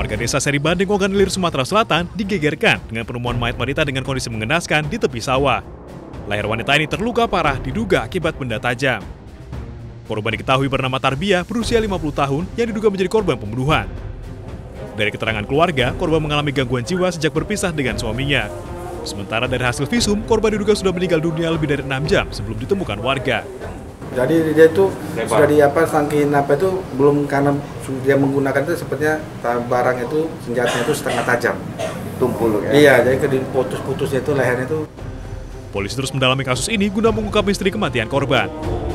Warga desa Seribanding, Ogan Ilir, Sumatera Selatan digegerkan dengan penemuan mayat wanita dengan kondisi mengenaskan di tepi sawah. Leher wanita ini terluka parah diduga akibat benda tajam. Korban diketahui bernama Tarbiah berusia 50 tahun yang diduga menjadi korban pembunuhan. Dari keterangan keluarga, korban mengalami gangguan jiwa sejak berpisah dengan suaminya. Sementara dari hasil visum, korban diduga sudah meninggal dunia lebih dari 6 jam sebelum ditemukan warga. Jadi dia itu sudah belum karena dia menggunakan itu sepertinya barang itu senjatanya itu setengah tajam, tumpul ya. Iya, jadi putus-putusnya itu lehernya itu. Polisi terus mendalami kasus ini guna mengungkap misteri kematian korban.